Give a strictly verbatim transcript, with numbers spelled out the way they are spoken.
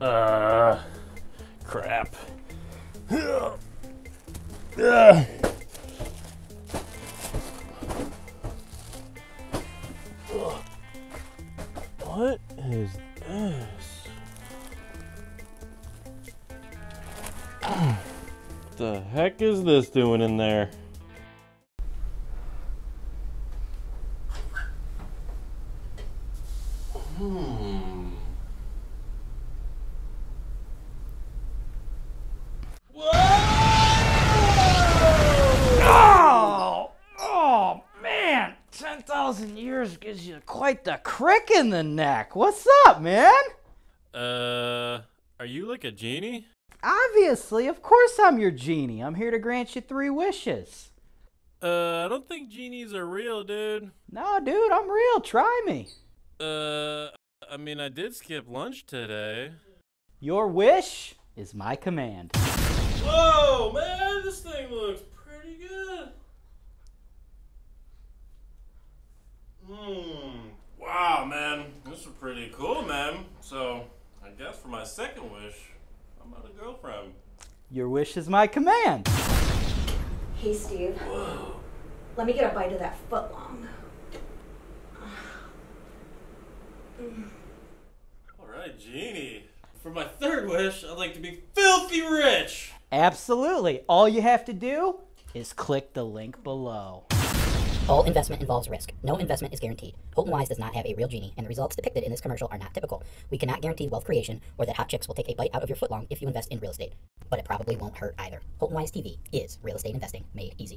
Uh, crap. Uh, uh. What is this? What the heck is this doing in there? Hmm. Whoa! Oh! Oh man! Ten thousand years gives you quite the crick in the neck. What's up, man? Uh, are you like a genie? Obviously, of course I'm your genie. I'm here to grant you three wishes. Uh, I don't think genies are real, dude. No, dude, I'm real. Try me. Uh, I mean, I did skip lunch today. Your wish is my command. Whoa, man, this thing looks pretty good. Hmm, wow, man, this is pretty cool, man. So, I guess for my second wish, I'm not a girlfriend. Your wish is my command. Hey, Steve. Whoa. Let me get a bite of that footlong. Alright, Genie. For my third wish, I'd like to be filthy rich! Absolutely. All you have to do is click the link below. All investment involves risk. No investment is guaranteed. Holton Wise does not have a real genie, and the results depicted in this commercial are not typical. We cannot guarantee wealth creation or that hot chicks will take a bite out of your footlong if you invest in real estate. But it probably won't hurt either. Holton Wise T V is real estate investing made easy.